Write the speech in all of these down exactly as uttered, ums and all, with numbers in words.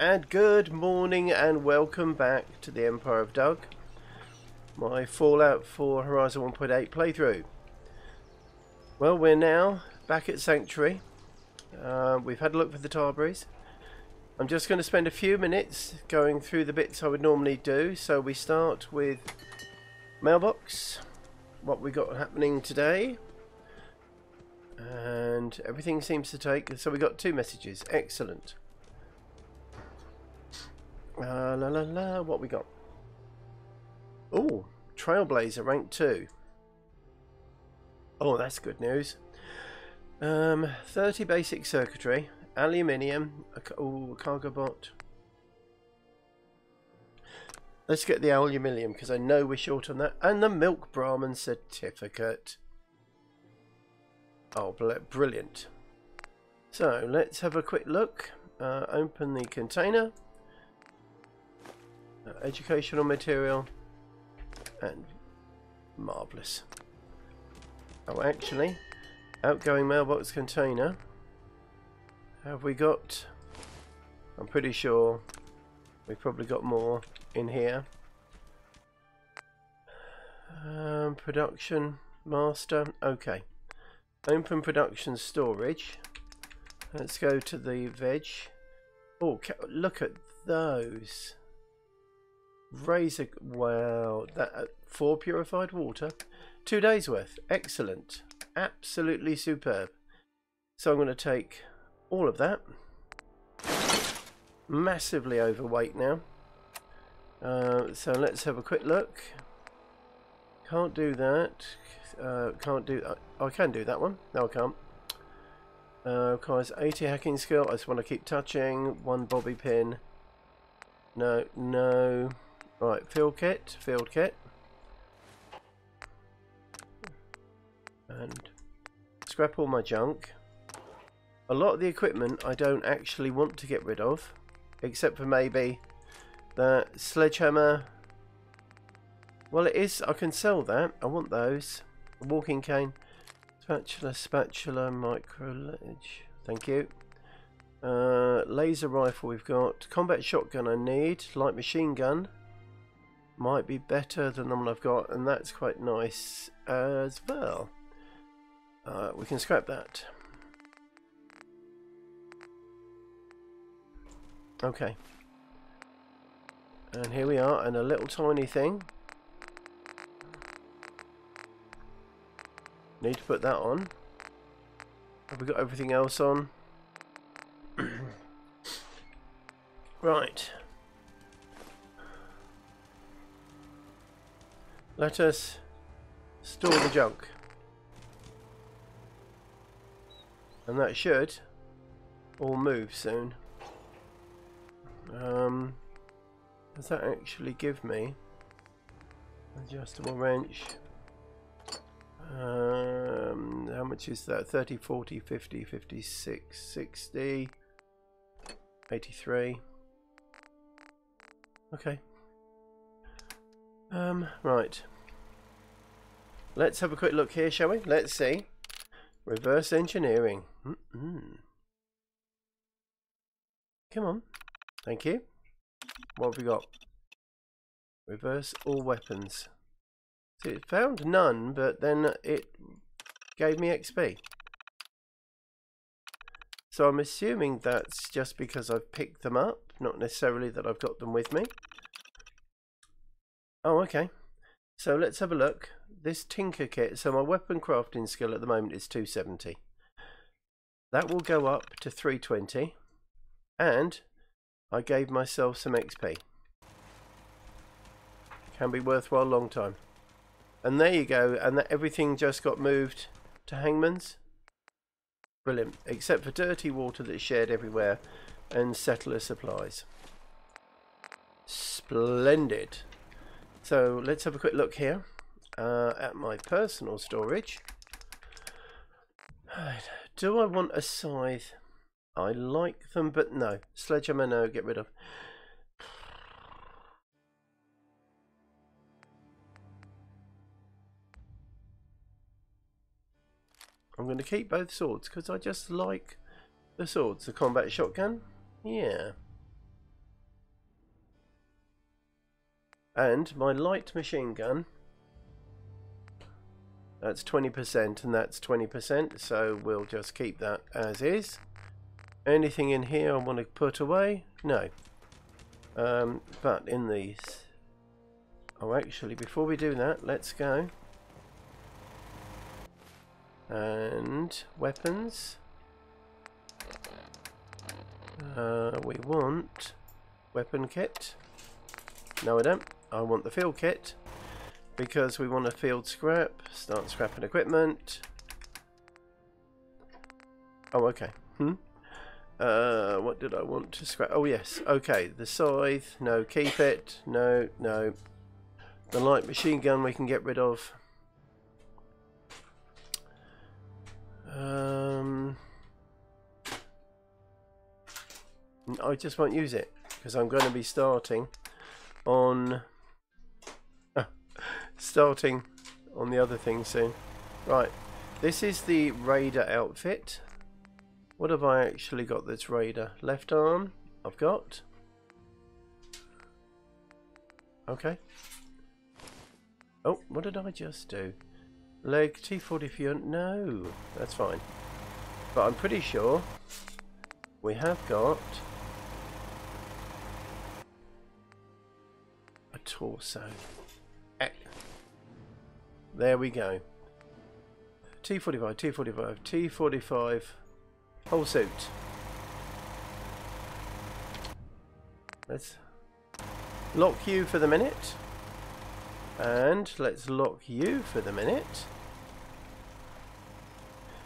And good morning and welcome back to the Empire of Doug, my Fallout four Horizon one point eight playthrough. Well, we're now back at Sanctuary. Uh, we've had a look for the Tarberries. I'm just going to spend a few minutes going through the bits I would normally do. So we start with mailbox, what we got happening today, and everything seems to take. So we got two messages. Excellent. Uh, la la la, what we got? Oh, Trailblazer rank two. Oh, that's good news. Um, thirty basic circuitry, aluminium, a, ooh, a cargo bot. Let's get the aluminium because I know we're short on that. And the Milk Brahmin certificate. Oh, brilliant. So let's have a quick look. Uh, open the container. Educational material and marvellous. Oh, actually, outgoing mailbox container. Have we got? I'm pretty sure we've probably got more in here. Um, production master. Okay. Open production storage. Let's go to the veg. Oh, look at those. Razor, wow, that uh, four purified water, two days worth, excellent, absolutely superb. So I'm going to take all of that. Massively overweight now. Uh, so let's have a quick look. Can't do that. Uh, can't do. Uh, I can do that one. No, I can't. Uh, cause eighty hacking skill. I just want to keep touching one bobby pin. No, no. Right, field kit, field kit. And scrap all my junk. A lot of the equipment I don't actually want to get rid of, except for maybe the sledgehammer. Well, it is, I can sell that. I want those. Walking cane, spatula, spatula, micro ledge. Thank you. Uh, laser rifle we've got. Combat shotgun I need. Light machine gun. Might be better than the one I've got, and that's quite nice as well. Uh, we can scrap that. Okay. And here we are, and a little tiny thing. Need to put that on. Have we got everything else on? Right. Let us store the junk. And that should all move soon. Um, does that actually give me adjustable wrench? Um, how much is that? thirty, forty, fifty, fifty-six, sixty, eighty-three. Okay. Um, right. Let's have a quick look here, shall we? Let's see. Reverse engineering. Mm-mm. Come on. Thank you. What have we got? Reverse all weapons. So it found none, but then it gave me X P. So I'm assuming that's just because I've picked them up, not necessarily that I've got them with me. Oh, okay. So let's have a look. This tinker kit. So my weapon crafting skill at the moment is two seventy. That will go up to three twenty. And I gave myself some X P. Can be worthwhile long time. And there you go. And that everything just got moved to Hangman's. Brilliant. Except for dirty water that's shared everywhere. And settler supplies. Splendid. So let's have a quick look here uh, at my personal storage. Do I want a scythe? I like them, but no. Sledgehammer, no, get rid of. I'm going to keep both swords because I just like the swords. The combat shotgun, yeah. And my light machine gun, that's twenty percent and that's twenty percent, so we'll just keep that as is. Anything in here I want to put away? No. Um, but in these... Oh, actually, before we do that, let's go. And weapons. Uh, we want weapon kit. No, I don't. I want the field kit. Because we want to field scrap. Start scrapping equipment. Oh, okay. Hmm? Uh, what did I want to scrap? Oh, yes. Okay, the scythe. No, keep it. No, no. The light machine gun we can get rid of. Um, I just won't use it because I'm going to be starting on uh, starting on the other thing soon. Right, this is the raider outfit. What have I actually got that's raider? Left arm, I've got. Okay. Oh, what did I just do? Leg T forty-four, no, that's fine. But I'm pretty sure we have got a torso. There we go. T forty-five, T forty-five, T forty-five, whole suit. Let's lock you for the minute. And let's lock you for the minute.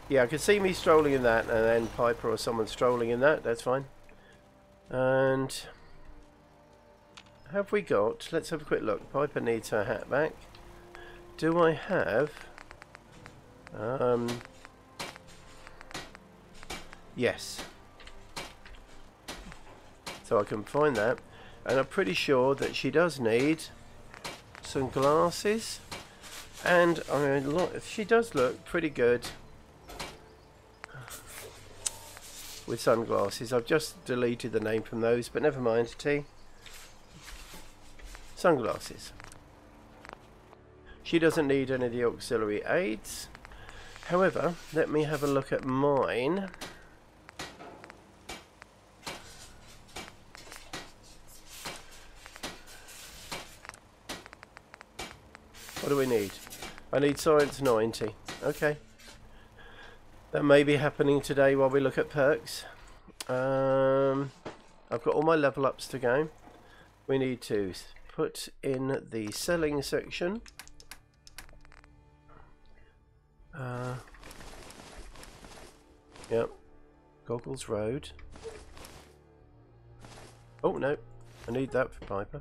Yeah, I could see me strolling in that, and then Piper or someone strolling in that. That's fine. And have we got... Let's have a quick look. Piper needs her hat back. Do I have... Um, yes. So I can find that. And I'm pretty sure that she does need... some glasses, and I mean, she does look pretty good with sunglasses. I've just deleted the name from those, but never mind. T sunglasses. She doesn't need any of the auxiliary aids. However, let me have a look at mine. What do we need? I need science ninety. Okay. That may be happening today while we look at perks. Um, I've got all my level ups to go. We need to put in the selling section. Uh, yep. Goggles Road. Oh, no. I need that for Piper.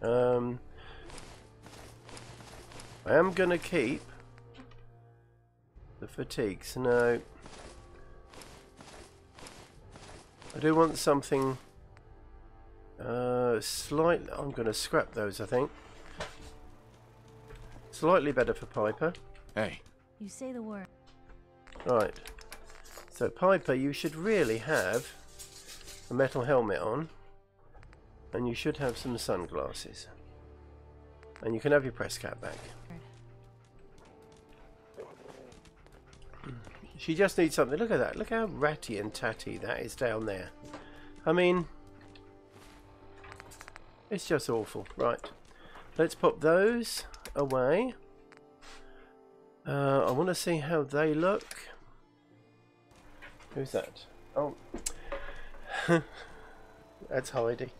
Um, I am going to keep the fatigues. No, I do want something uh, slightly... I'm going to scrap those, I think. Slightly better for Piper. Hey. You say the word. Right. So Piper, you should really have a metal helmet on. And you should have some sunglasses. And you can have your press cap back. She just needs something. Look at that. Look how ratty and tatty that is down there. I mean, it's just awful. Right. Let's pop those away. Uh, I want to see how they look. Who's that? Oh. That's Heidi.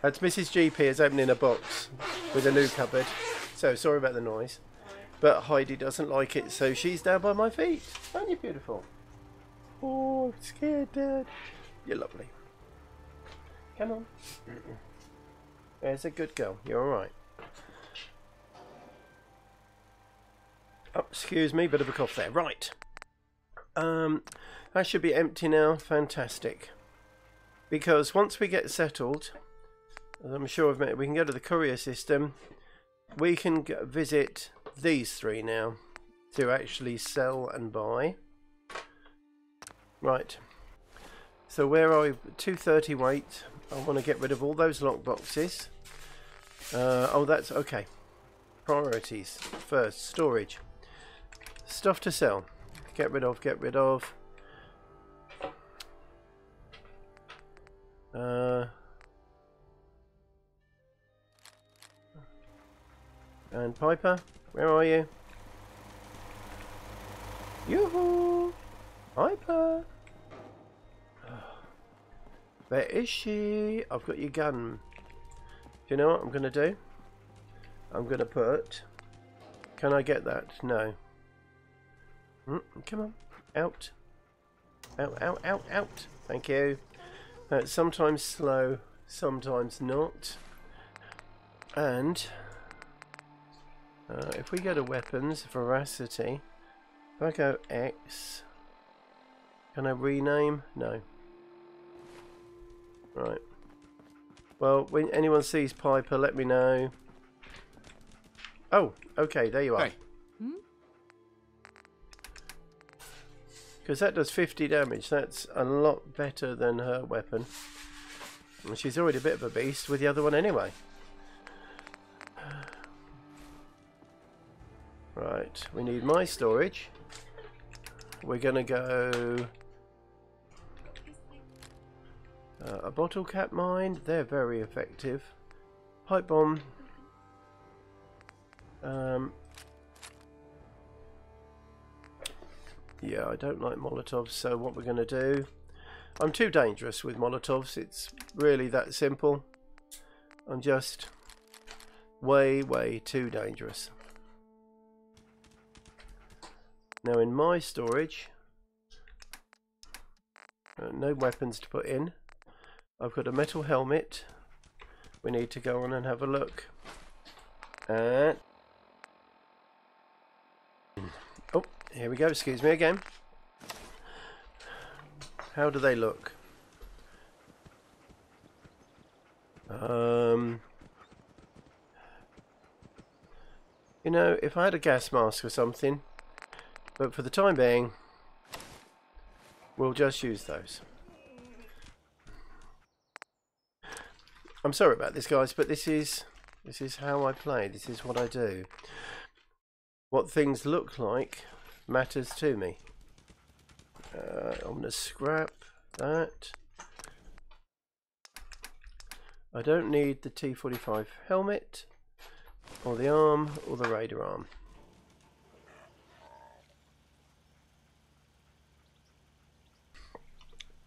That's Missus G P is opening a box with a new cupboard. So, sorry about the noise. But Heidi doesn't like it, so she's down by my feet. Aren't you beautiful? Oh, I'm scared, Dad. You're lovely. Come on. There's a good girl. You're alright. Oh, excuse me, bit of a cough there. Right. Um, that should be empty now. Fantastic. Because once we get settled... I'm sure I've met, we can go to the courier system. We can go visit these three now to actually sell and buy. Right, so where are we? two thirty weight. I want to get rid of all those lock boxes. Uh, oh, that's okay. Priorities first. Storage. Stuff to sell. Get rid of. Get rid of. Uh, and Piper, where are you? Yoo-hoo! Piper! Where is she? I've got your gun. Do you know what I'm going to do? I'm going to put... Can I get that? No. Mm, come on. Out. Out, out, out, out. Thank you. Uh, sometimes slow, sometimes not. And... Uh, if we go to weapons, veracity... If I go X... Can I rename? No. Right. Well, when anyone sees Piper, let me know. Oh, okay, there you are. Because that does fifty damage. That's a lot better than her weapon. And she's already a bit of a beast with the other one anyway. Right, we need my storage. We're going to go... Uh, a bottle cap mine, they're very effective. Pipe bomb. Um, yeah, I don't like Molotovs, so what we're going to do... I'm too dangerous with Molotovs, it's really that simple. I'm just way, way too dangerous. Now in my storage, uh, no weapons to put in. I've got a metal helmet. We need to go on and have a look. And oh, here we go. Excuse me again. How do they look? Um, you know, if I had a gas mask or something, but for the time being, we'll just use those. I'm sorry about this, guys, but this is this is how I play. This is what I do. What things look like matters to me. Uh, I'm gonna scrap that. I don't need the T forty-five helmet or the arm or the radar arm.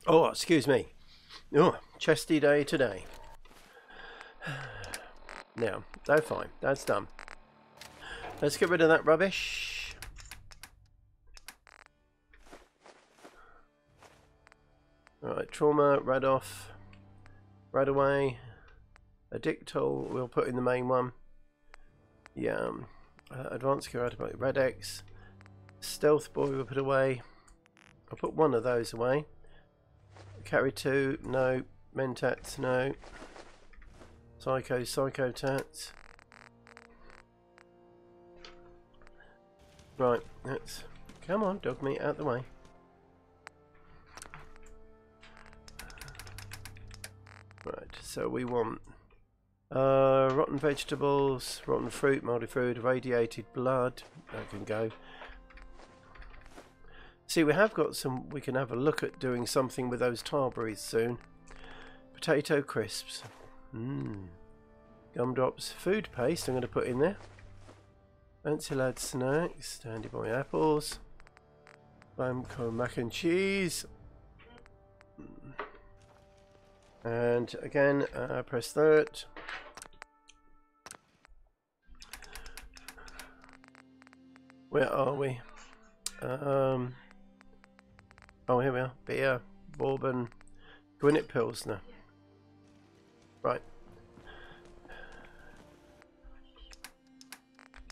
Oh, excuse me. Oh, chesty day today. Now, that's fine. That's done. Let's get rid of that rubbish. Alright, trauma, rad off, rad away, addictol, we'll put in the main one. Yeah, um, uh, advanced curate, rad X, stealth boy, we'll put away. I'll put one of those away. Carry two, no. Mentats, no. Psycho, Psycho Tats. Right, let's... Come on, Dogmeat, out the way. Right, so we want... Uh, rotten vegetables, rotten fruit, mouldy food, radiated blood. That can go. See, we have got some... We can have a look at doing something with those Tarberries soon. Potato crisps. Mmm. Gumdrops, food paste I'm going to put in there. Fancy lad snacks, dandy boy apples, Bamco mac and cheese. And again, uh, press that. Where are we? Um, oh, here we are. Beer, bourbon, Gwynett Pilsner. Right.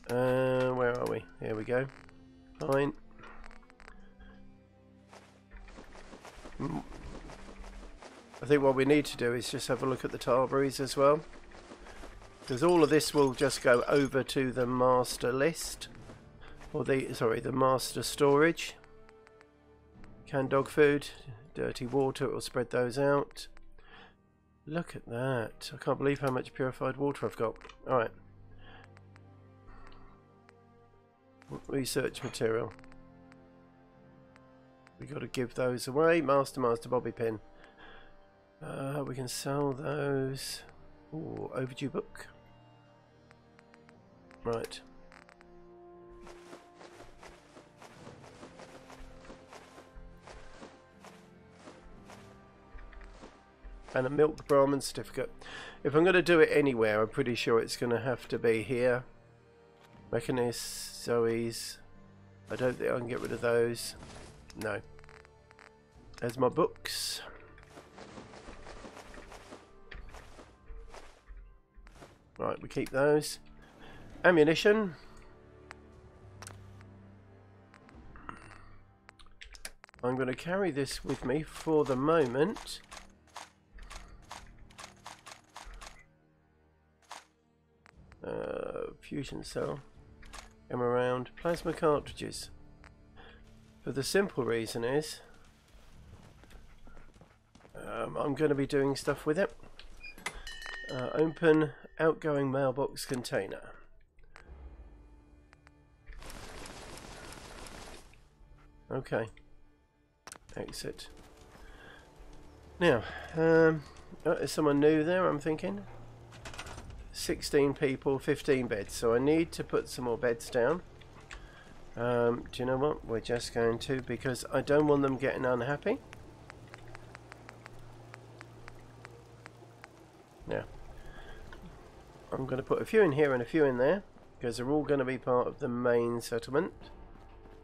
Uh, where are we? Here we go. Fine. I think what we need to do is just have a look at the Tarberries as well, because all of this will just go over to the master list, or the sorry, the master storage. Canned dog food, dirty water, it will spread those out. Look at that. I can't believe how much purified water I've got. Alright. Research material. We got to give those away. Master Master Bobby Pin. Uh, we can sell those. Ooh, overdue book. Right. And a milk Brahmin certificate. If I'm going to do it anywhere, I'm pretty sure it's going to have to be here. Mechanist, Zoe's. I don't think I can get rid of those. No. There's my books. Right, we keep those. Ammunition. I'm going to carry this with me for the moment. Uh, fusion cell. M around. Plasma cartridges. But the simple reason is um, I'm going to be doing stuff with it. Uh, open outgoing mailbox container. Okay. Exit. Now, um, oh, there's someone new there, I'm thinking. sixteen people, fifteen beds. So I need to put some more beds down. Um, do you know what? We're just going to, because I don't want them getting unhappy. Now, I'm going to put a few in here and a few in there, because they're all going to be part of the main settlement.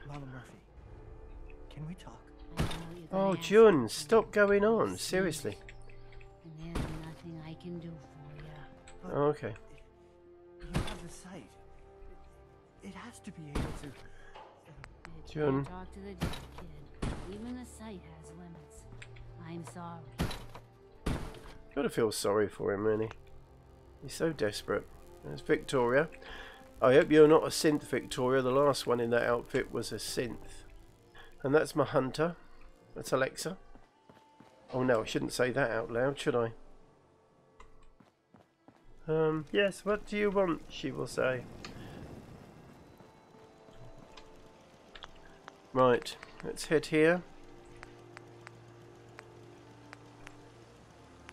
Mama Murphy, can we talk? Oh, June, stop going on. Seriously. And there's nothing I can do for you. Okay. You have the site. It has to be able to. June. Talk to the kid. Even the site has limits. I'm sorry. Gotta feel sorry for him, really. He's so desperate. There's Victoria. I hope you're not a synth, Victoria. The last one in that outfit was a synth. And that's my hunter. That's Alexa. Oh no, I shouldn't say that out loud, should I? Um, yes, what do you want? She will say. Right, let's head here.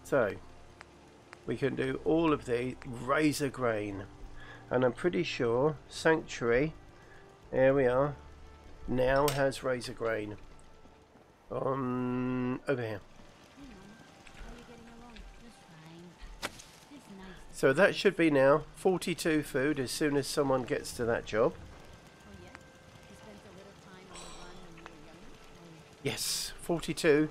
So, we can do all of the razor grain. And I'm pretty sure Sanctuary, here we are, now has razor grain. Um, over here. So that should be now forty-two food as soon as someone gets to that job. Yes, forty-two.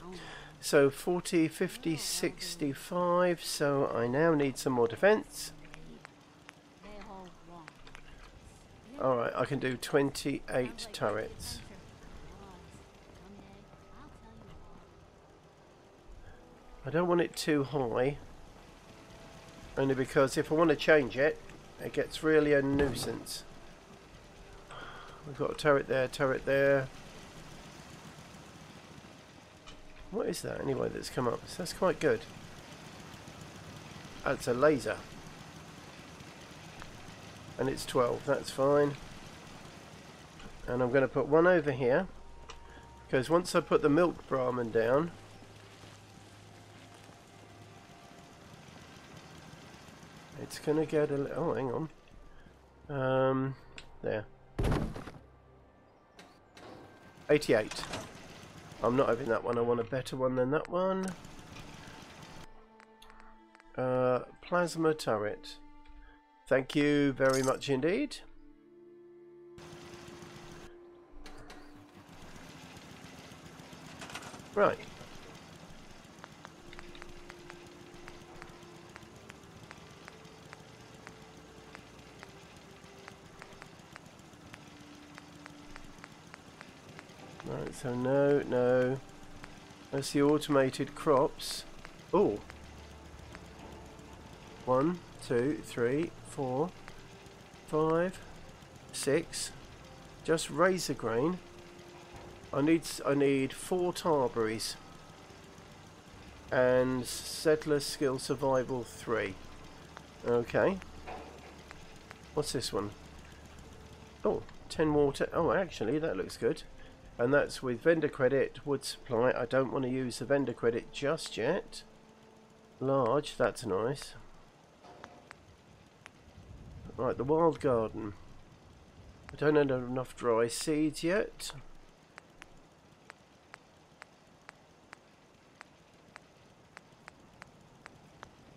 So forty, fifty, sixty-five. So I now need some more defense. Alright, I can do twenty-eight turrets. I don't want it too high. Only because if I want to change it, it gets really a nuisance. We've got a turret there, turret there. What is that anyway that's come up? So that's quite good. Oh, it's a laser. And it's twelve, that's fine. And I'm going to put one over here. Because once I put the milk Brahmin down... It's going to get a little... Oh, hang on. Um, there. eighty-eight. I'm not having that one. I want a better one than that one. Uh, plasma turret. Thank you very much indeed. Right. Right, so no, no. That's the automated crops. Oh. One, two, three, four, five, six. Just razor grain. I need I need four Tarberries and Settler Skill Survival three. Okay. What's this one? Oh, ten water. Oh, actually, that looks good. And that's with vendor credit, wood supply. I don't want to use the vendor credit just yet. Large, that's nice. Right, the wild garden. I don't have enough dry seeds yet.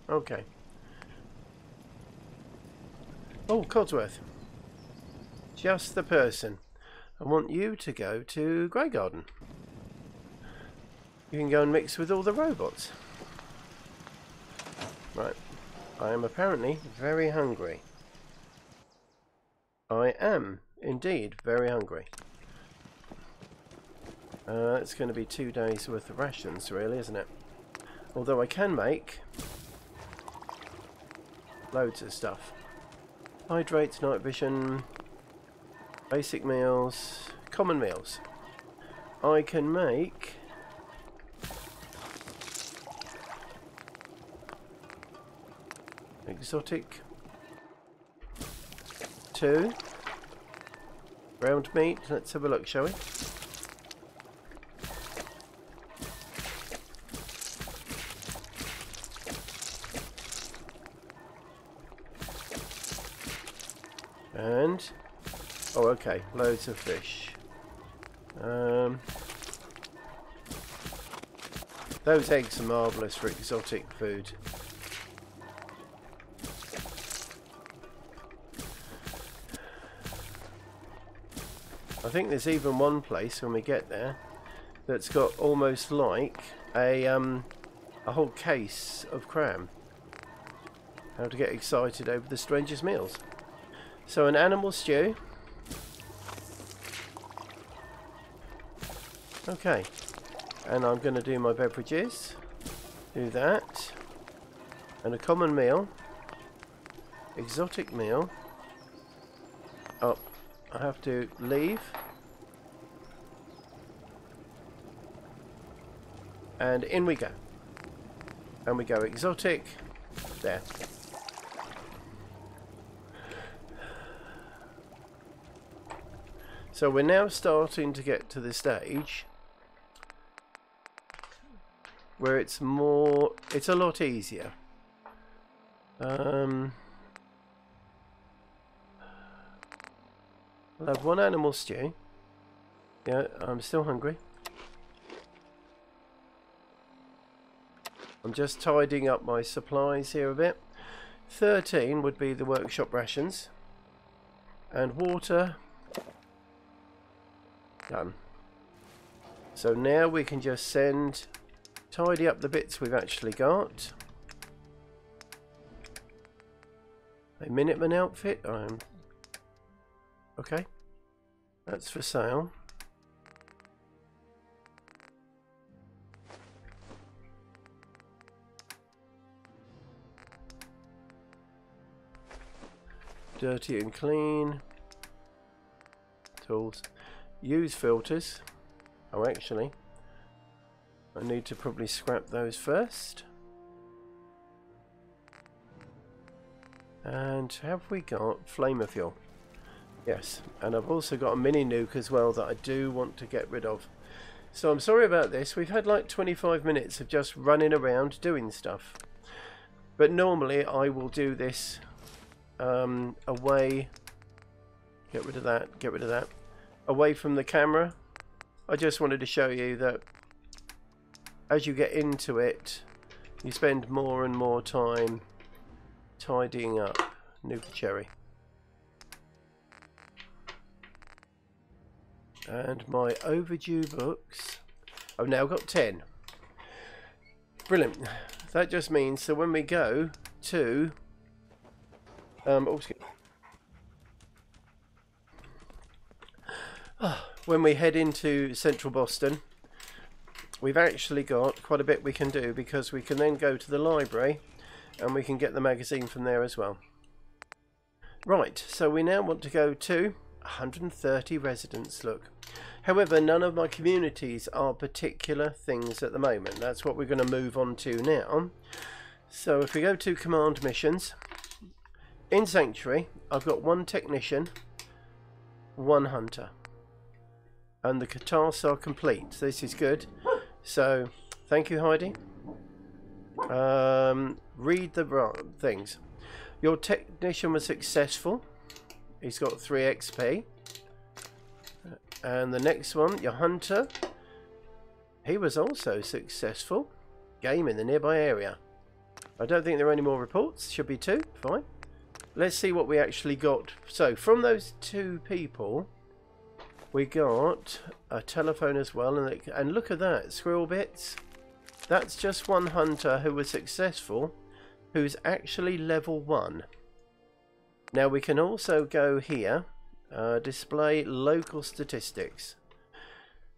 Okay. Oh, Codsworth. Just the person. I want you to go to Grey Garden. You can go and mix with all the robots. Right. I am apparently very hungry. I am indeed very hungry. Uh, it's going to be two days worth of rations, really, isn't it? Although I can make loads of stuff. Hydrates, night vision, basic meals, common meals. I can make exotic two ground meat. Let's have a look, shall we? And oh, okay, loads of fish. Um, those eggs are marvellous for exotic food. I think there's even one place when we get there that's got almost like a um, a whole case of cram. How to get excited over the strangest meals. So an animal stew. Okay, and I'm going to do my beverages. Do that, and a common meal, exotic meal. Oh, I have to leave, and in we go. And we go exotic. There. So we're now starting to get to the stage where it's more, it's a lot easier. Um, I'll have one animal stew. Yeah, I'm still hungry. I'm just tidying up my supplies here a bit. thirteen would be the workshop rations. And water. Done. So now we can just send, tidy up the bits we've actually got. A Minuteman outfit. I'm okay. That's for sale. Dirty and clean. Tools. Use filters. Oh, actually, I need to probably scrap those first. And have we got flamer fuel? Yes, and I've also got a mini nuke as well that I do want to get rid of. So I'm sorry about this. We've had like twenty-five minutes of just running around doing stuff. But normally I will do this um, away. Get rid of that. Get rid of that. Away from the camera. I just wanted to show you that as you get into it, you spend more and more time tidying up. Nuka Cherry. And my overdue books. I've now got ten. Brilliant. That just means that when we go to um, oh, excuse me. When we head into central Boston, we've actually got quite a bit we can do, because we can then go to the library and we can get the magazine from there as well. Right, so we now want to go to one hundred thirty residents, look. However, none of my communities are particular things at the moment. That's what we're going to move on to now. So if we go to command missions, in Sanctuary, I've got one technician, one hunter. And the tasks are complete. So this is good. So, thank you, Heidi. Um, read the things. Your technician was successful. He's got three X P. And the next one, your hunter. He was also successful. Game in the nearby area. I don't think there are any more reports. Should be two. Fine. Let's see what we actually got. So, from those two people, we got a telephone as well. And, it, and look at that. Squirrel bits. That's just one hunter who was successful, who's actually level one. Now we can also go here, uh, display local statistics.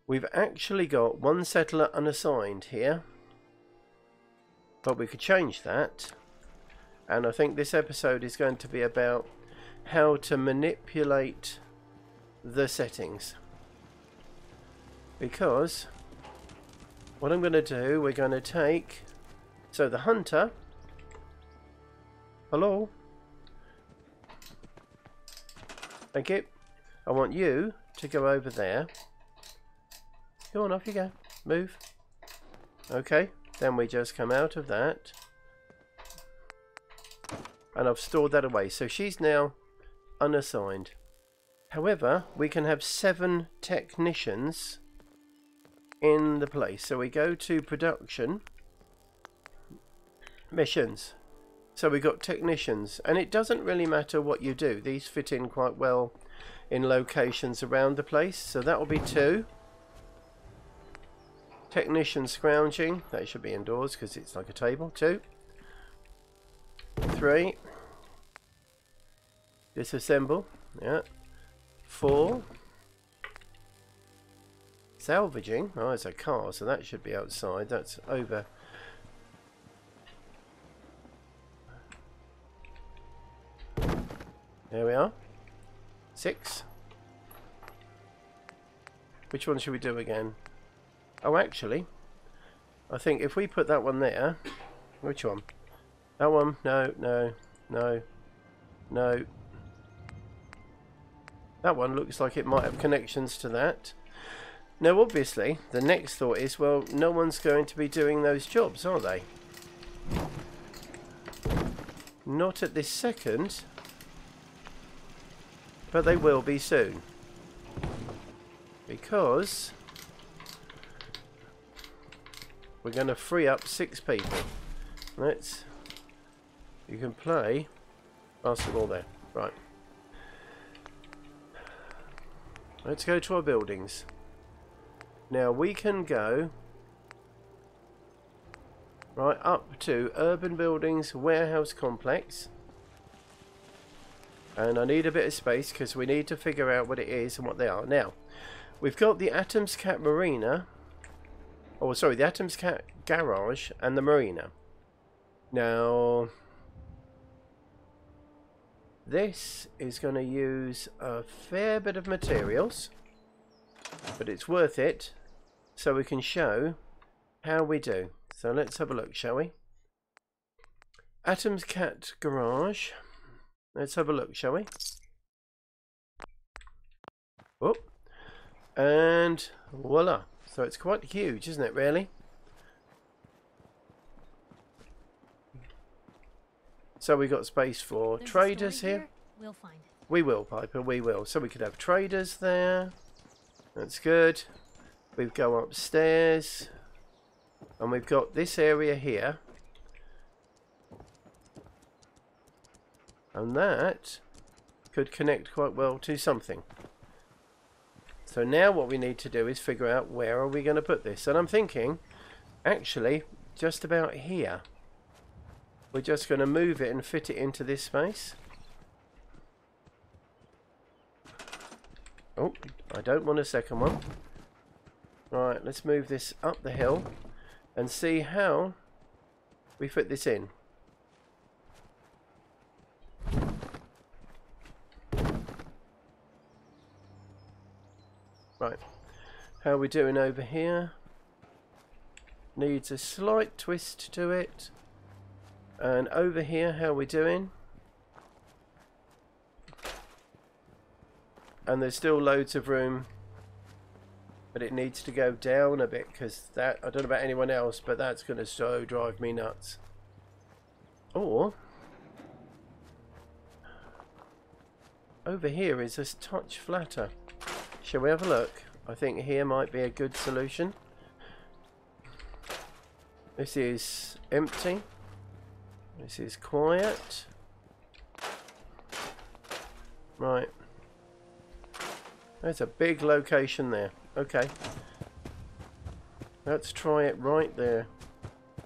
We've actually got one settler unassigned here, but we could change that. And I think this episode is going to be about how to manipulate the settings, because what I'm going to do, we're going to take, so the hunter, hello, thank you, I want you to go over there, go on, off you go, move, okay, then we just come out of that, and I've stored that away, so she's now unassigned. However, we can have seven technicians in the place. So we go to production missions. So we got technicians, and it doesn't really matter what you do. These fit in quite well in locations around the place. So that will be two technician scrounging. That should be indoors because it's like a table. Two, three, disassemble. Yeah, four. Salvaging. Oh, it's a car, so that should be outside. That's over. There we are. Six. Which one should we do again? Oh, actually, I think if we put that one there. Which one? That one. No, no, no, no. That one looks like it might have connections to that. Now, obviously, the next thought is, well, no one's going to be doing those jobs, are they? Not at this second, but they will be soon. Because we're going to free up six people. Let's... You can play... Pass the ball there. Right. Let's go to our buildings. Now we can go right up to urban buildings, warehouse complex, and I need a bit of space because we need to figure out what it is and what they are. Now we've got the Atom's Cat Marina, or sorry, the Atom's Cat Garage and the Marina. Now this is going to use a fair bit of materials, but it's worth it. So we can show how we do. So let's have a look, shall we? Atom's Cat Garage. Let's have a look, shall we? Oh, and voila. So it's quite huge, isn't it, really? So we got space for There's traders here. here. We'll find it. We will, Piper, we will. So we could have traders there. That's good. We go upstairs, and we've got this area here, and that could connect quite well to something. So now what we need to do is figure out where are we going to put this, and I'm thinking actually just about here. We're just going to move it and fit it into this space. Oh, I don't want a second one. Right, let's move this up the hill and see how we fit this in. Right, how are we doing over here? Needs a slight twist to it. And over here, how are we doing? And there's still loads of room, but it needs to go down a bit, because that, I don't know about anyone else, but that's going to so drive me nuts. Or over here is a touch flatter. Shall we have a look? I think here might be a good solution. This is empty. This is quiet. Right. There's a big location there. Okay. Let's try it right there.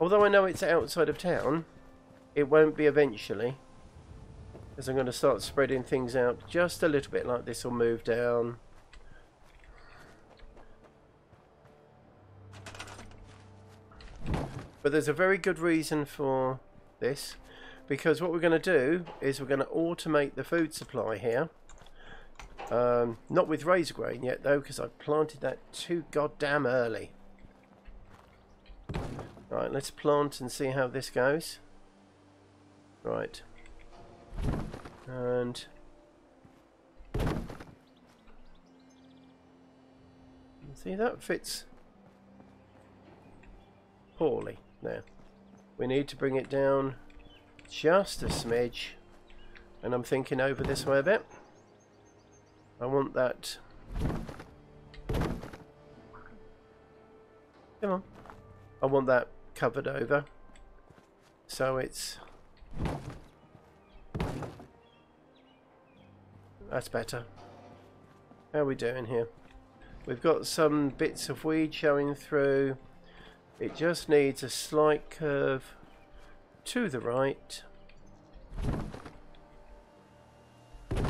Although I know it's outside of town, it won't be eventually, because I'm going to start spreading things out just a little bit. Like this will move down. But there's a very good reason for this, because what we're going to do is we're going to automate the food supply here. Um, not with razor grain yet though, because I planted that too goddamn early. Right, let's plant and see how this goes. Right, and see, that fits poorly there. We need to bring it down just a smidge, and I'm thinking over this way a bit. I want that. Come on. I want that covered over, so it's. That's better. How are we doing here? We've got some bits of weed showing through. It just needs a slight curve to the right.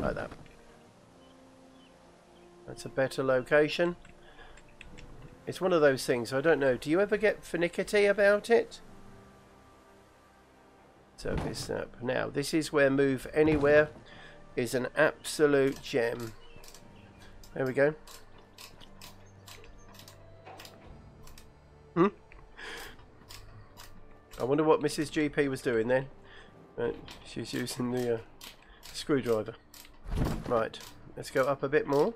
Like that. That's a better location. It's one of those things, I don't know. Do you ever get finicky about it? So this up. Now, this is where Move Anywhere is an absolute gem. There we go. Hmm? I wonder what Missus G P was doing then. Right, she's using the uh, screwdriver. Right, let's go up a bit more.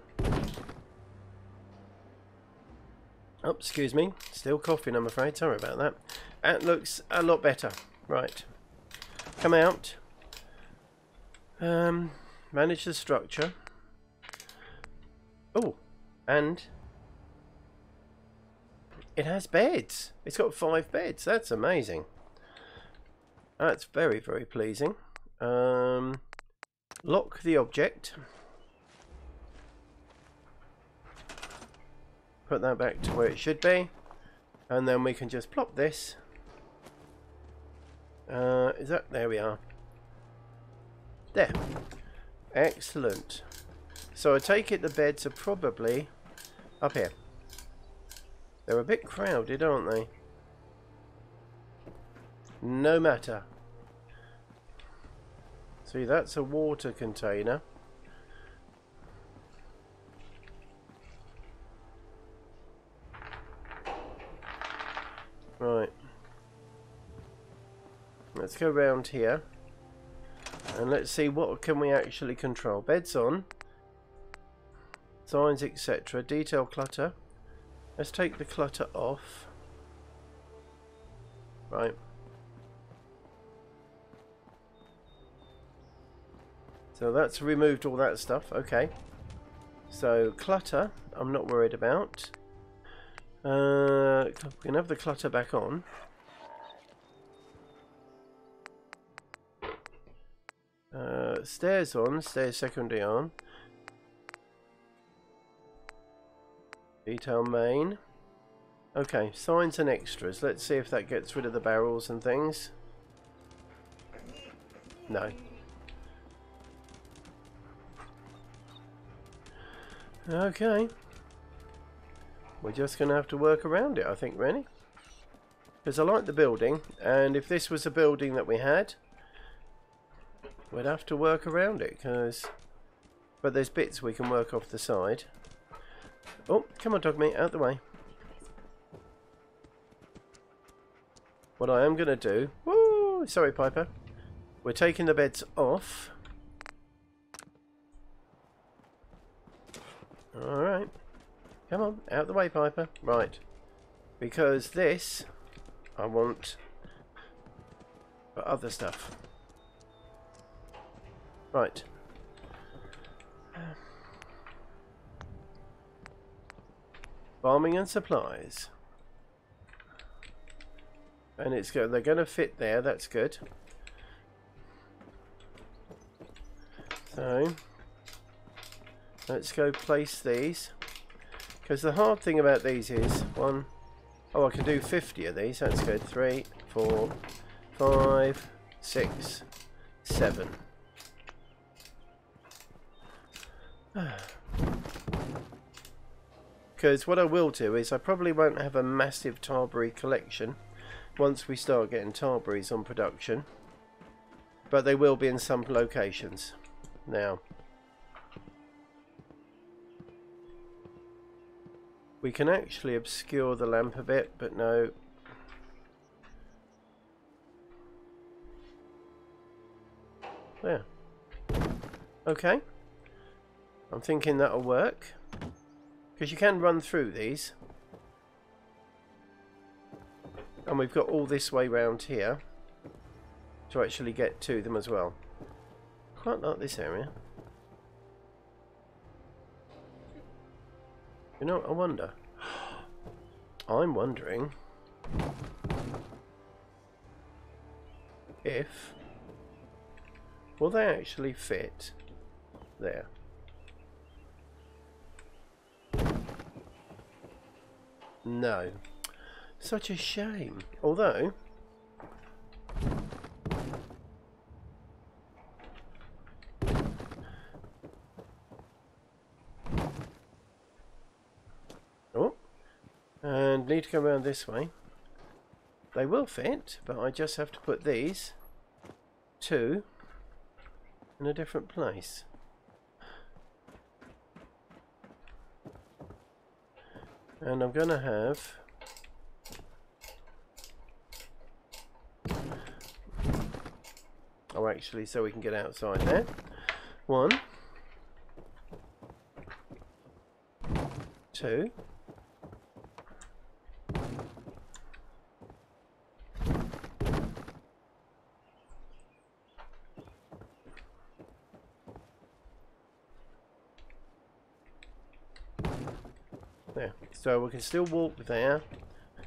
Oh, excuse me. Still coughing, I'm afraid. Sorry about that. That looks a lot better. Right. Come out. Um, manage the structure. Oh, and it has beds. It's got five beds. That's amazing. That's very, very pleasing. Um, lock the object. Put that back to where it should be, and then we can just plop this. Uh, is that, there we are. There. Excellent. So I take it the beds are probably up here. They're a bit crowded, aren't they? No matter. See, that's a water container. Right. Let's go round here. And let's see what can we actually control. Beds on. Signs, et cetera. Detail clutter. Let's take the clutter off. Right. So that's removed all that stuff. Okay. So clutter, I'm not worried about. Uh, we can have the clutter back on. Uh, stairs on, stairs secondary on. Detail main. Okay, signs and extras. Let's see if that gets rid of the barrels and things. No. Okay. We're just going to have to work around it, I think, really. Because I like the building, and if this was a building that we had, we'd have to work around it, because... But there's bits we can work off the side. Oh, come on, Dogmeat, out the way. What I am going to do... Woo! Sorry, Piper. We're taking the beds off. Alright. Come on, out the way, Piper. Right. Because this, I want for other stuff. Right. Farming and supplies. And it's go they're going to fit there, that's good. So, let's go place these. Because the hard thing about these is, one, oh, I can do fifty of these, that's good. Three, four, five, six, seven. Because what I will do is I probably won't have a massive Tarberry collection once we start getting Tarberries on production, but they will be in some locations. Now we can actually obscure the lamp a bit, but no, there, okay, I'm thinking that'll work, because you can run through these. And we've got all this way round here to actually get to them as well. Quite like this area. You know what I wonder? I'm wondering if... will they actually fit there? No. Such a shame. Although, oh, and need to come around this way. They will fit, but I just have to put these two in a different place. And I'm going to have... oh, actually, so we can get outside there. One. Two. There. So we can still walk there.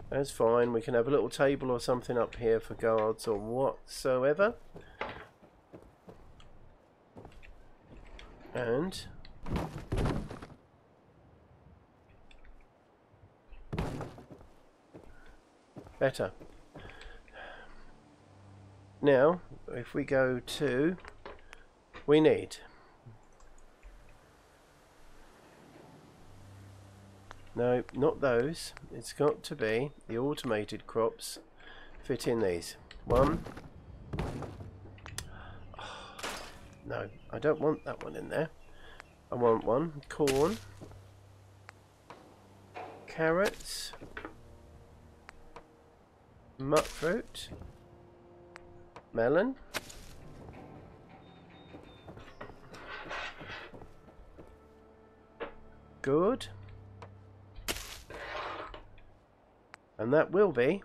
That's fine. We can have a little table or something up here for guards or whatsoever. And better. Now, if we go to, we need no, not those. It's got to be the automated crops fit in these. One. No, I don't want that one in there. I want one. Corn. Carrots. Mutt fruit. Melon. Good. And that will be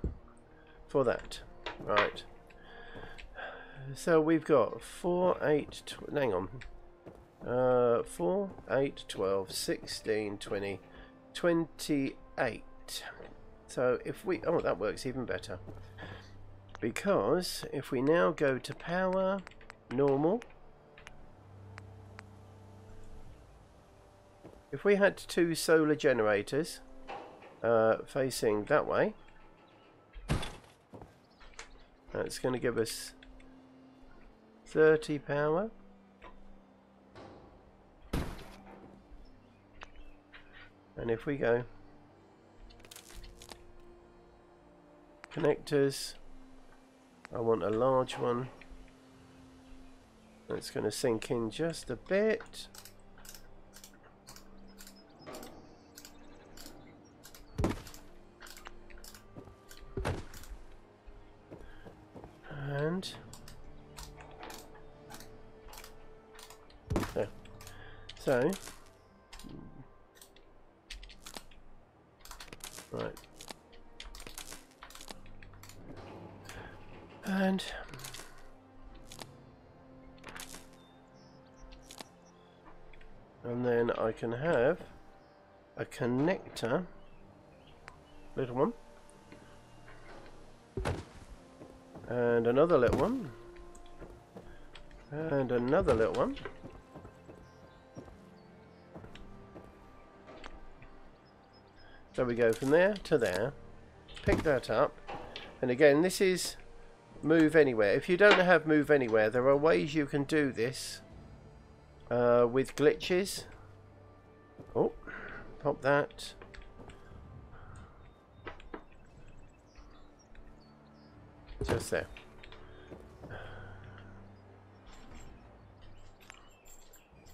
for that. Right. So we've got four, eight, twelve, hang on, uh, four, eight, twelve, sixteen, twenty, twenty-eight. So if we, oh, that works even better. Because if we now go to power, normal, if we had two solar generators uh, facing that way, that's going to give us thirty power. And if we go connectors, I want a large one. That's going to sink in just a bit. So, right, and and then I can have a connector, little one, and another little one, and another little one. So we go from there to there, pick that up, and again this is Move Anywhere. If you don't have Move Anywhere, there are ways you can do this uh, with glitches. Oh, pop that. Just there.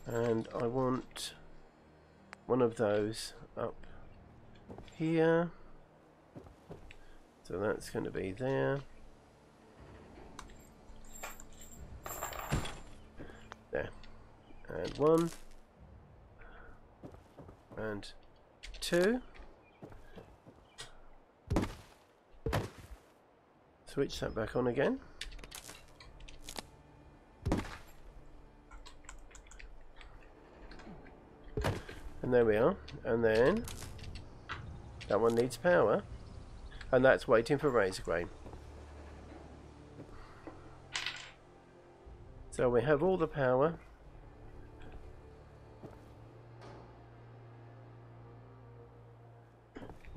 And I want one of those up here, so that's going to be there, there, and one, and two, switch that back on again, and there we are, and then that one needs power, and that's waiting for razor grain. So we have all the power.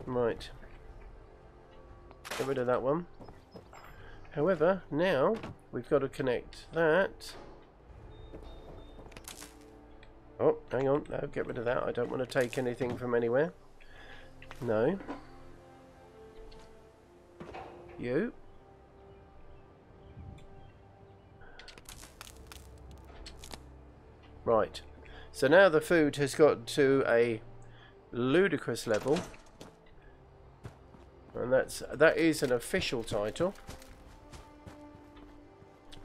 Right. Get rid of that one. However, now we've got to connect that. Oh, hang on. No, get rid of that. I don't want to take anything from anywhere. No. You. Right. So now the food has got to a ludicrous level. And that's that is an official title.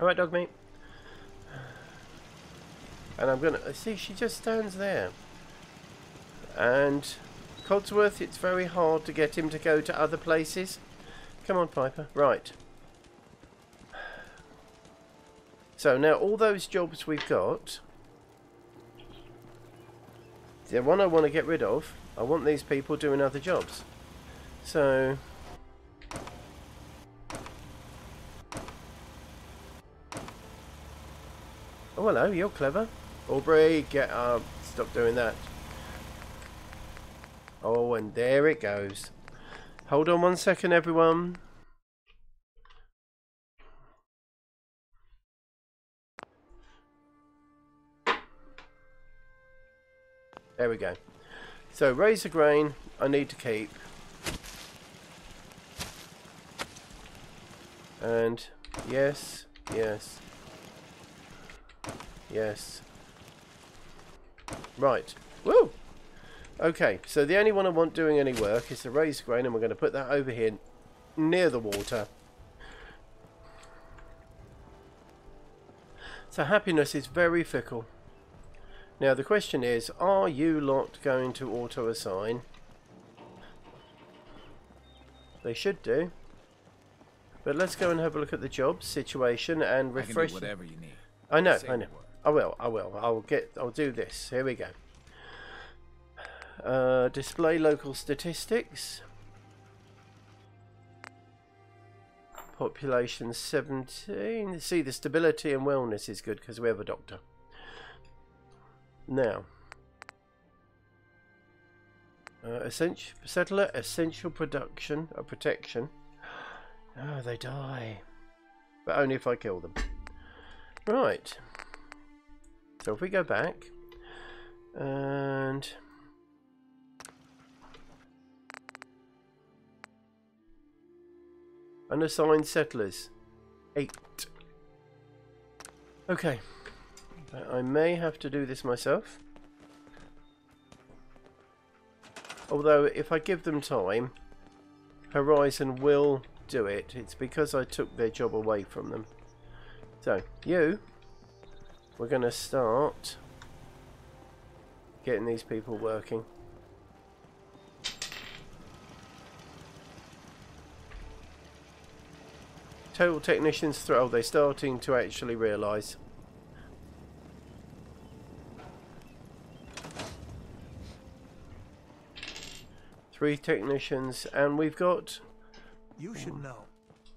Alright, Dogmeat. And I'm gonna see, she just stands there. And Codsworth, it's very hard to get him to go to other places. Come on, Piper. Right. So now all those jobs we've got, the one I want to get rid of, I want these people doing other jobs. So oh, hello, you're clever. Aubrey, get up. Stop doing that. Oh, and there it goes. Hold on one second, everyone. There we go. So, razor grain, I need to keep. And yes, yes. Yes. Right. Woo! Okay, so the only one I want doing any work is the raised grain, and we're going to put that over here near the water. So happiness is very fickle. Now the question is, are you lot going to auto-assign? They should do. But let's go and have a look at the job situation and refresh. I can do whatever you need. I know, I know. I will, I will. I'll get, I'll do this. Here we go. Uh, display local statistics. Population seventeen. See, the stability and wellness is good because we have a doctor. Now, uh, essential settler, essential production or protection. Oh, they die, but only if I kill them. Right. So if we go back and. Unassigned settlers, eight. Okay, I may have to do this myself. Although, if I give them time, Horizon will do it. It's because I took their job away from them. So, you, we're going to start getting these people working. Total technicians throw, they're starting to actually realise. Three technicians, and we've got... You should know.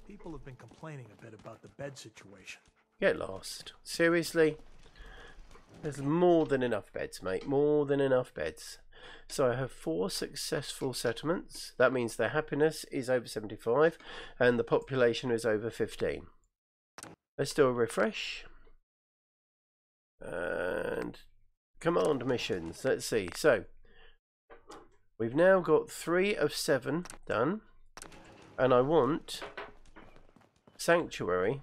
People have been complaining a bit about the bed situation. Get lost. Seriously? There's more than enough beds, mate. More than enough beds. So I have four successful settlements. That means their happiness is over seventy-five and the population is over fifteen. Let's do a refresh. And command missions. Let's see. So... We've now got three of seven done, and I want Sanctuary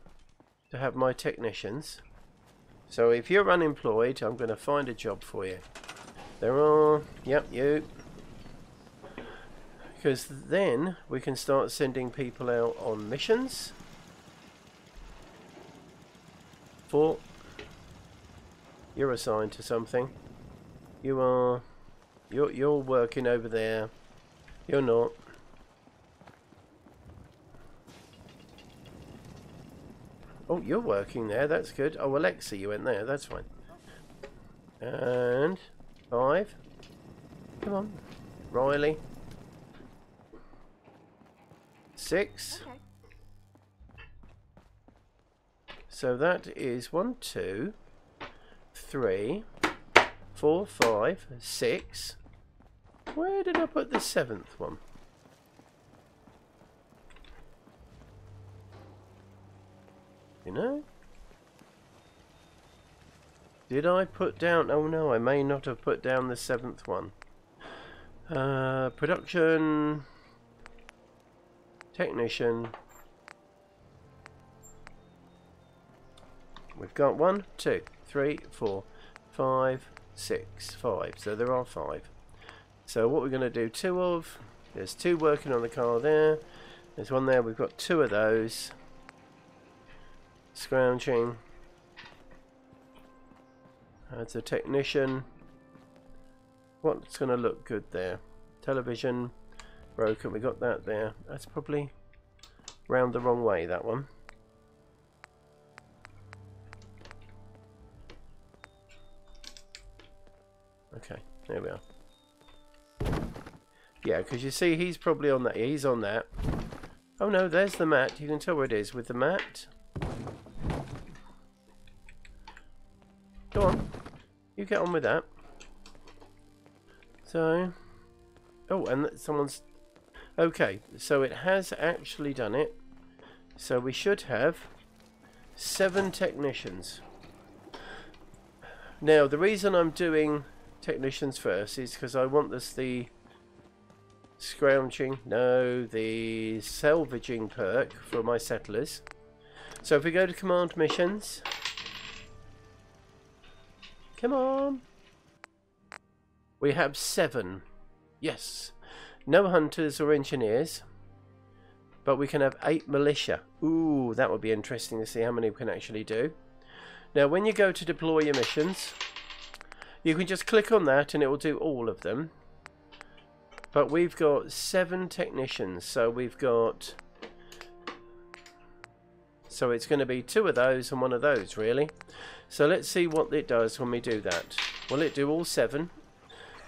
to have my technicians. So if you're unemployed, I'm going to find a job for you. There are, yep, you. Because then we can start sending people out on missions. Four. You're assigned to something. You are... You're, you're working over there. You're not. Oh, you're working there. That's good. Oh, Alexa, you went there. That's fine. And five. Come on. Riley. Six. Okay. So that is one, two, three, four, five, six. Where did I put the seventh one? You know? Did I put down... Oh no, I may not have put down the seventh one. Uh, production... Technician... We've got one, two, three, four, five, six, five. So there are five. So what we're going to do two of, there's two working on the car there, there's one there, we've got two of those. Scrounging. That's a technician. What's going to look good there? Television, broken, we got that there. That's probably round the wrong way, that one. Okay, there we are. Yeah, because you see he's probably on that. Yeah, he's on that. Oh no, there's the mat. You can tell where it is with the mat. Go on. You get on with that. So... Oh, and someone's... Okay, so it has actually done it. So we should have seven technicians. Now, the reason I'm doing technicians first is because I want this the... Scrounging, no, the salvaging perk for my settlers. So if we go to command missions, come on, we have seven. Yes, no hunters or engineers, but we can have eight militia. Ooh, that would be interesting to see how many we can actually do. Now, when you go to deploy your missions, you can just click on that and it will do all of them. But we've got seven technicians, so we've got... So it's going to be two of those and one of those, really. So let's see what it does when we do that. Will it do all seven?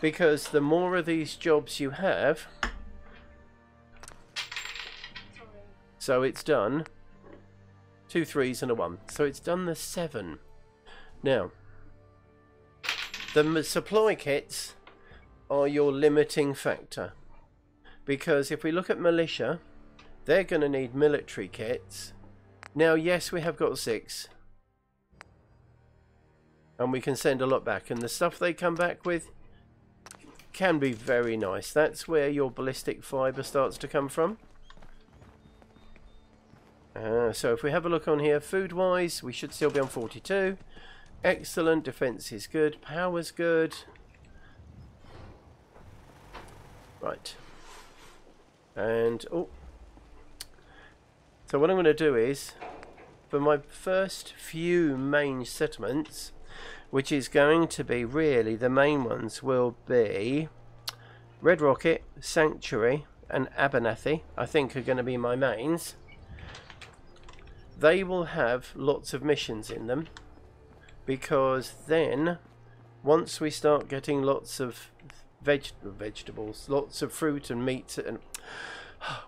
Because the more of these jobs you have... So it's done. Two threes and a one. So it's done the seven. Now, the supply kits... are your limiting factor, because if we look at militia, they're going to need military kits. Now yes, we have got six and we can send a lot back, and the stuff they come back with can be very nice. That's where your ballistic fibre starts to come from. Uh, so if we have a look on here, food wise we should still be on forty-two. Excellent, defence is good, power's good. Right, and oh, so what I'm going to do is for my first few main settlements, which is going to be really the main ones, will be Red Rocket, Sanctuary and Abernathy, I think, are going to be my mains. They will have lots of missions in them, because then once we start getting lots of veg vegetables, lots of fruit and meat, and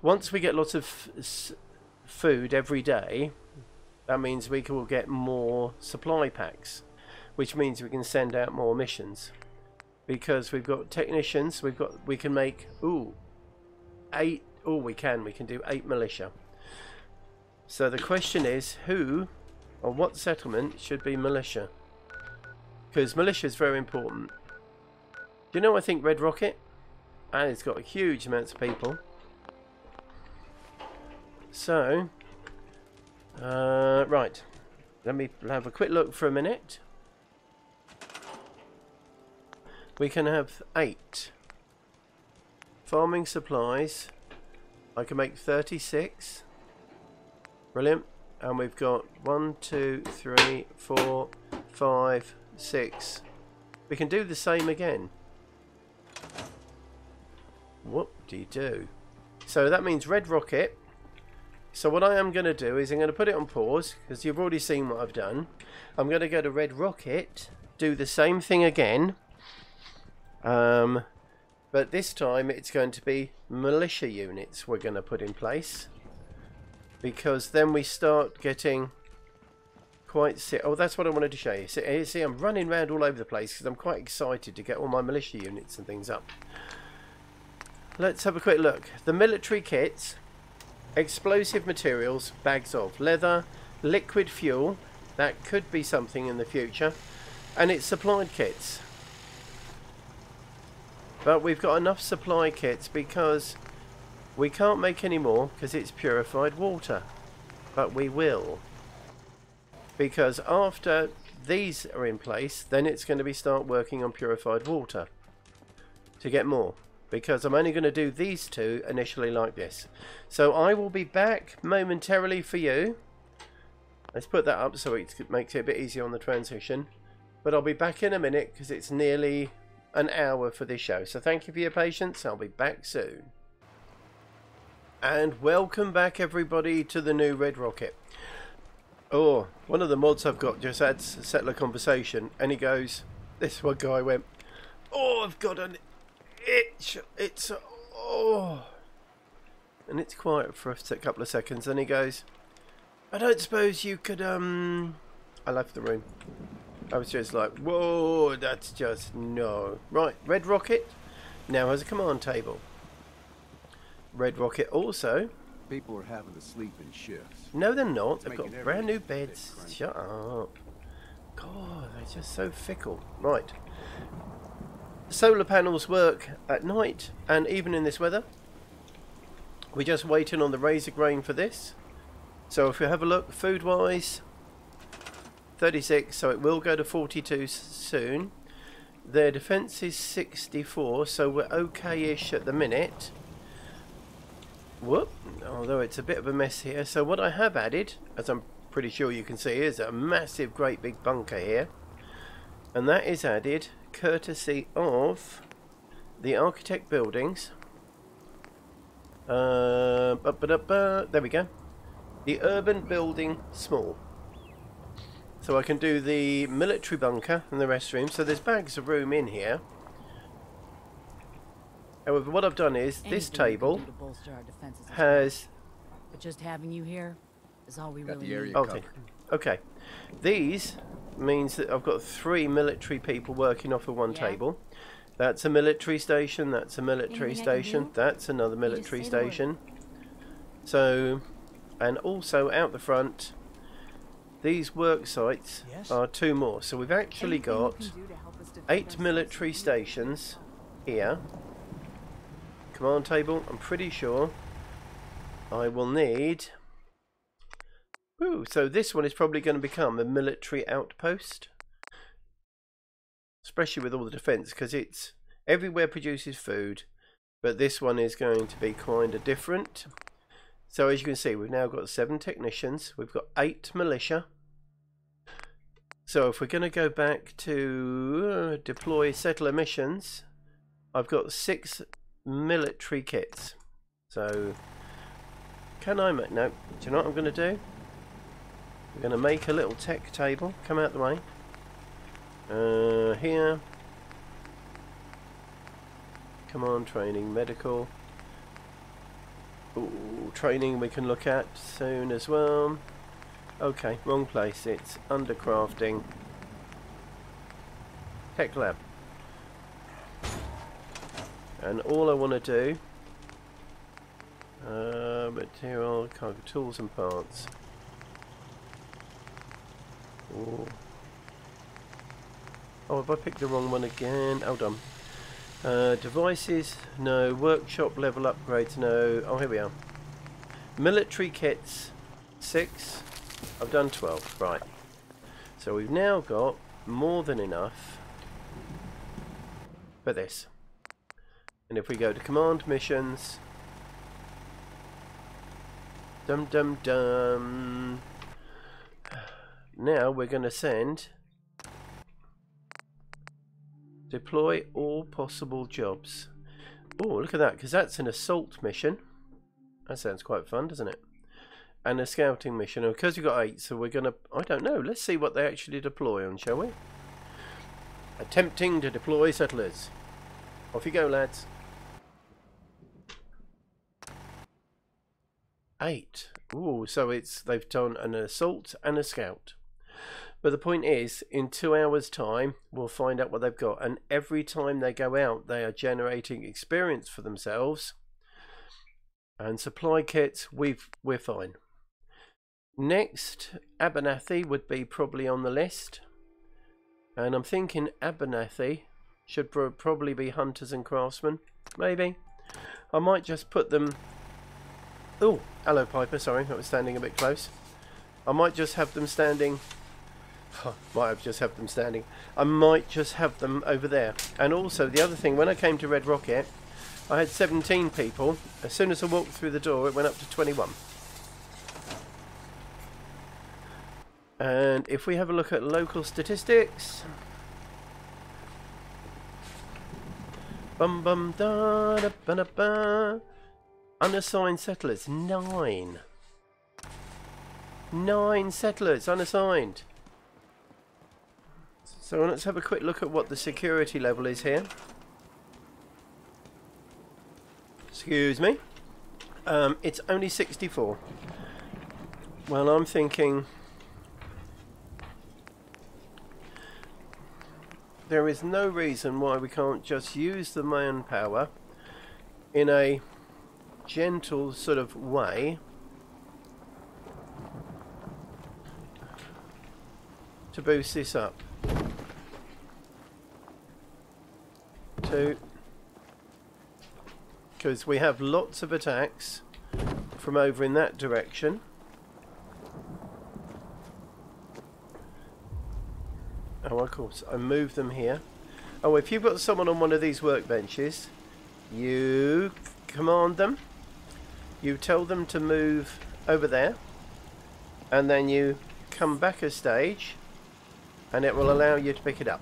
once we get lots of food every day, that means we will get more supply packs, which means we can send out more missions, because we've got technicians, we've got we can make ooh eight oh we can we can do eight militia. So the question is, who or what settlement should be militia? Because militia is very important. Do you know, I think Red Rocket, and it's got huge amounts of people. So, uh, right, let me have a quick look for a minute. We can have eight. Farming supplies, I can make thirty-six. Brilliant. And we've got one, two, three, four, five, six. We can do the same again. Whoop-de-doo. So that means Red Rocket. So what I am going to do is I'm going to put it on pause, because you've already seen what I've done. I'm going to go to Red Rocket, do the same thing again, um, but this time it's going to be militia units we're going to put in place, because then we start getting quite sick. Oh, that's what I wanted to show you. See, see I'm running around all over the place because I'm quite excited to get all my militia units and things up. Let's have a quick look. The military kits. Explosive materials, bags of leather, liquid fuel, that could be something in the future, and it's supplied kits. But we've got enough supply kits because we can't make any more because it's purified water, but we will, because after these are in place, then it's going to be start working on purified water to get more. Because I'm only going to do these two initially like this. So I will be back momentarily for you. Let's put that up so it makes it a bit easier on the transition. But I'll be back in a minute because it's nearly an hour for this show. So thank you for your patience. I'll be back soon. And welcome back everybody to the new Red Rocket. Oh, one of the mods I've got just had Settler Conversation. And he goes, this one guy went, oh, I've got an... It's, it's, oh, and it's quiet for a couple of seconds. Then he goes, I don't suppose you could, um, I left the room. I was just like, whoa, that's just, no. Right, Red Rocket now has a command table. Red Rocket also. People are having to sleep in shifts. No, they're not. They've got brand new beds. Shut up. God, they're just so fickle. Right. Solar panels work at night and even in this weather. We're just waiting on the razor grain for this. So if we have a look, food wise, thirty-six, so it will go to forty-two soon. Their defense is sixty-four, so we're okay-ish at the minute. Whoop, although it's a bit of a mess here. So what I have added, as I'm pretty sure you can see, is a massive great big bunker here, and that is added courtesy of the architect buildings. Uh, bu bu bu, there we go. The urban building small. So I can do the military bunker and the restroom. So there's bags of room in here. However, what I've done is Anything this table has. But just having you here is all we really need. Okay. Okay. These. Means that I've got three military people working off of one yeah. table. That's a military station, that's a military Anything station, that's another military station. So, and also out the front, these work sites yes. are two more. So we've actually Anything got eight military stations here. Command table, I'm pretty sure I will need... Ooh, so this one is probably going to become a military outpost, especially with all the defense, because it's everywhere produces food, but this one is going to be kind of different. So as you can see, we've now got seven technicians, we've got eight militia, So if we're going to go back to uh, deploy settler missions, I've got six military kits. So can I make... No, do you know what I'm going to do? I'm going to make a little tech table. Come out the way. Uh, here. Come on, training, medical. Ooh, training we can look at soon as well. Okay, wrong place. It's under crafting. Tech lab. And all I want to do... Uh, material, cargo, tools and parts. Ooh. Oh, have I picked the wrong one again? Hold on. Uh, devices, no. Workshop level upgrades, no. Oh, here we are. Military kits, six. I've done twelve. Right. So we've now got more than enough for this. And if we go to command missions... Dum dum dum. Now we're going to send... Deploy all possible jobs. Oh, look at that, because that's an assault mission. That sounds quite fun, doesn't it? And a scouting mission. And because we've got eight, so we're going to... I don't know. Let's see what they actually deploy on, shall we? Attempting to deploy settlers. Off you go, lads. Eight. Ooh, so it's they've done an assault and a scout. But the point is, in two hours' time, we'll find out what they've got. And every time they go out, they are generating experience for themselves. And supply kits, we've, we're fine. Next, Abernathy would be probably on the list. And I'm thinking Abernathy should pro probably be hunters and craftsmen. Maybe. I might just put them... Oh, hello, Piper. Sorry, I was standing a bit close. I might just have them standing... might have just have them standing I might just have them over there. And also the other thing, when I came to Red Rocket I had seventeen people. As soon as I walked through the door it went up to twenty-one. And if we have a look at local statistics, bum bum da da ba da ba, unassigned settlers, nine nine settlers unassigned. So let's have a quick look at what the security level is here. Excuse me. Um, it's only sixty-four. Well, I'm thinking... There is no reason why we can't just use the manpower in a gentle sort of way to boost this up. Because we have lots of attacks from over in that direction. Oh, of course, I move them here. Oh, if you've got someone on one of these workbenches, you command them. You tell them to move over there. And then you come back a stage. And it will allow you to pick it up.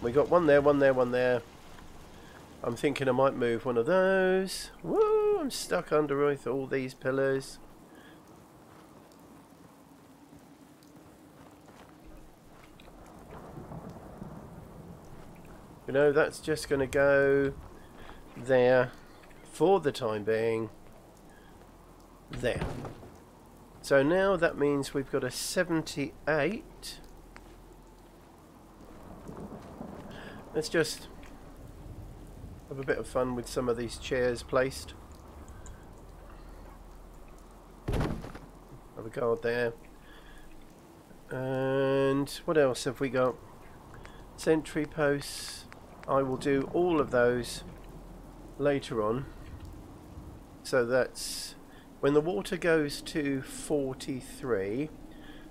We got one there, one there, one there. I'm thinking I might move one of those. Woo! I'm stuck underneath all these pillars. You know, that's just going to go there for the time being. There. So now that means we've got a seventy-eight... Let's just have a bit of fun with some of these chairs placed. Have a guard there. And what else have we got? Sentry posts. I will do all of those later on. So that's when the water goes to forty-three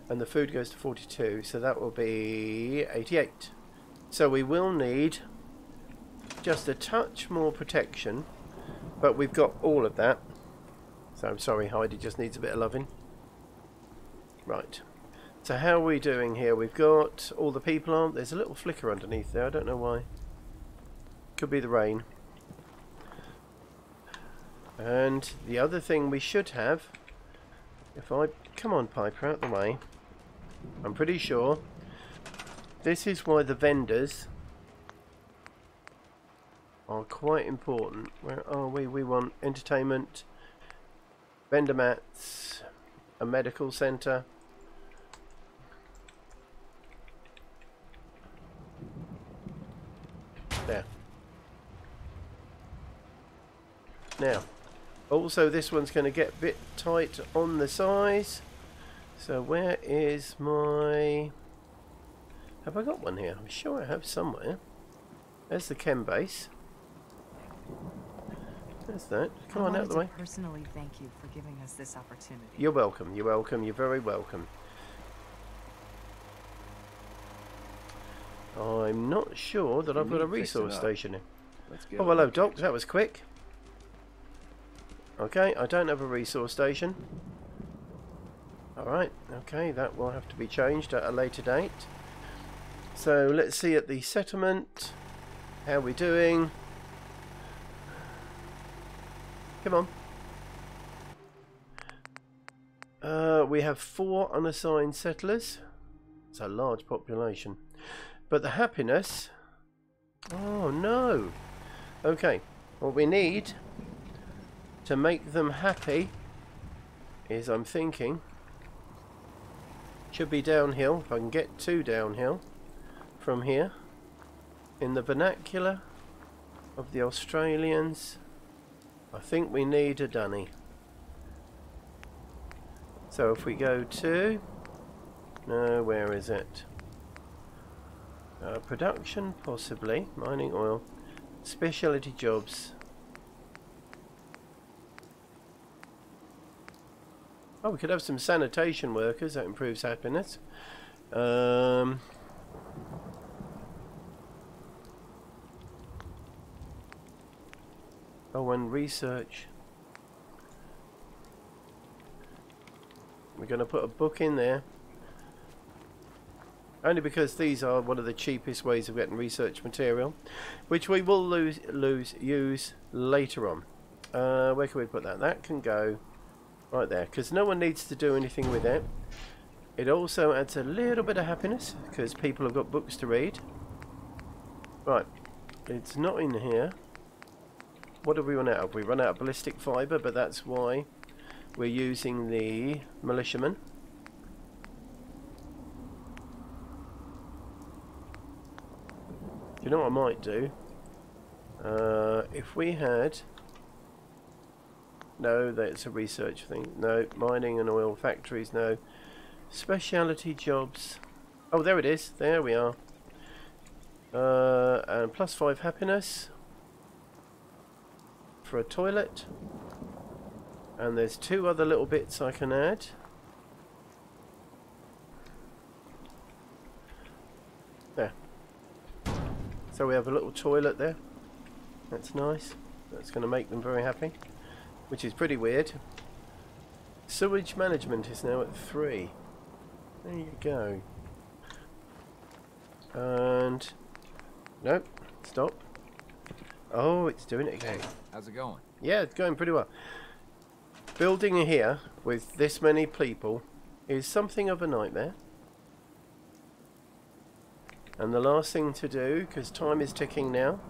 and the food goes to forty-two. So that will be eighty-eight. So we will need just a touch more protection, but we've got all of that. So I'm sorry, Heidi just needs a bit of loving. Right. So how are we doing here? We've got all the people on. There's a little flicker underneath there. I don't know why. Could be the rain. And the other thing we should have, if I... Come on, Piper, out the way. I'm pretty sure this is why the vendors are quite important. Where are we? We want entertainment, vendor mats, a medical centre. There. Now, also this one's going to get a bit tight on the size. So where is my... Have I got one here? I'm sure I have somewhere. There's the chem base. There's that. Come on, out the way. Personally, thank you for giving us this opportunity. You're welcome. You're welcome. You're very welcome. I'm not sure that I've got a resource station here. Oh, hello, Doc. That was quick. Okay, I don't have a resource station. Alright, okay, that will have to be changed at a later date. So let's see at the settlement. How are we doing? Come on. Uh, we have four unassigned settlers. It's a large population. But the happiness... Oh no! Okay, what we need to make them happy is, I'm thinking... Should be downhill, if I can get to downhill from here. In the vernacular of the Australians, I think we need a dunny. So if we go to... No, where is it? Uh, production, possibly. Mining oil. Specialty jobs. Oh, we could have some sanitation workers. That improves happiness. Um, oh, and research. We're going to put a book in there. Only because these are one of the cheapest ways of getting research material, which we will lose, lose use later on. Uh, where can we put that? That can go... Right there, because no one needs to do anything with it. It also adds a little bit of happiness because people have got books to read. Right, it's not in here. What have we run out of? We run out of ballistic fibre, but that's why we're using the militiaman. You know what I might do? Uh, if we had... No, that's a research thing. No, mining and oil factories, no. Specialty jobs. Oh, there it is. There we are. Uh, and plus five happiness. For a toilet. And there's two other little bits I can add. There. So we have a little toilet there. That's nice. That's going to make them very happy. Which is pretty weird. Sewage management is now at three. There you go. And nope, stop. Oh, it's doing it again. Hey, how's it going? Yeah, it's going pretty well. Building here with this many people is something of a nightmare. And the last thing to do, because time is ticking now,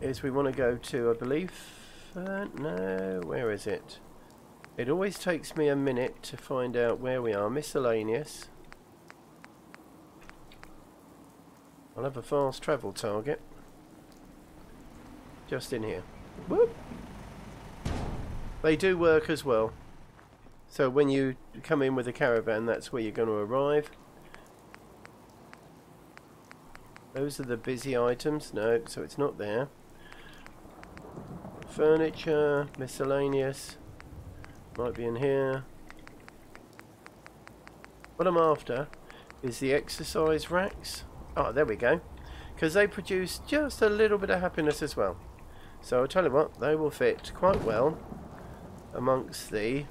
is we want to go to, I believe... Uh, no, where is it? It always takes me a minute to find out where we are. Miscellaneous. I'll have a fast travel target. Just in here. Whoop. They do work as well. So when you come in with a caravan, that's where you're going to arrive. Those are the busy items. No, so it's not there. Furniture, miscellaneous, might be in here. What I'm after is the exercise racks. Oh, there we go. Because they produce just a little bit of happiness as well. So I'll tell you what, they will fit quite well amongst the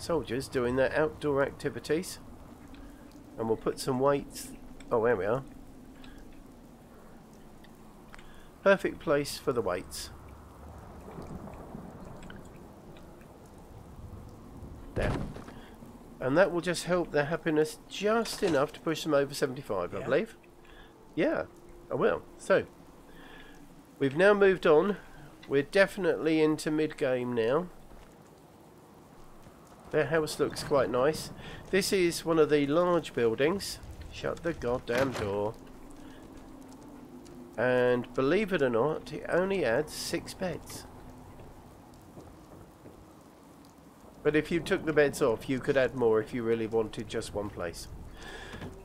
soldiers doing their outdoor activities. And we'll put some weights... Oh, there we are. Perfect place for the weights. There. And that will just help their happiness just enough to push them over seventy-five, yeah. I believe. Yeah, I will. So, we've now moved on. We're definitely into mid-game now. Their house looks quite nice. This is one of the large buildings. Shut the goddamn door. And believe it or not, it only adds six beds. But if you took the beds off, you could add more if you really wanted just one place.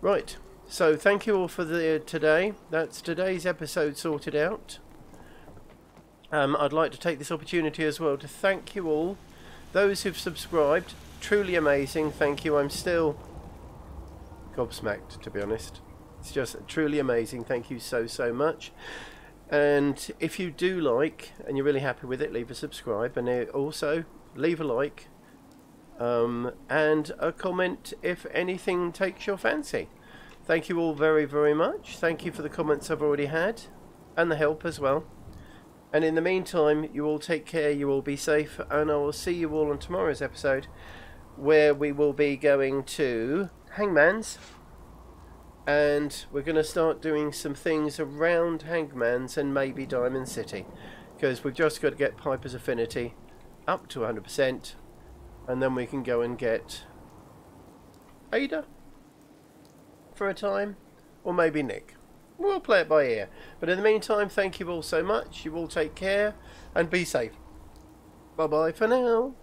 Right, so thank you all for the, today. That's today's episode sorted out. Um, I'd like to take this opportunity as well to thank you all. Those who've subscribed, truly amazing, thank you. I'm still gobsmacked, to be honest. It's just truly amazing, thank you so, so much. And if you do like, and you're really happy with it, leave a subscribe. And also, leave a like. Um, and a comment if anything takes your fancy. Thank you all very, very much. Thank you for the comments I've already had and the help as well. And in the meantime, you all take care, you all be safe, and I will see you all on tomorrow's episode where we will be going to Hangman's, and we're going to start doing some things around Hangman's and maybe Diamond City, because we've just got to get Piper's affinity up to one hundred percent, and then we can go and get Ada for a time, or maybe Nick. We'll play it by ear. But in the meantime, thank you all so much. You all take care and be safe. Bye-bye for now.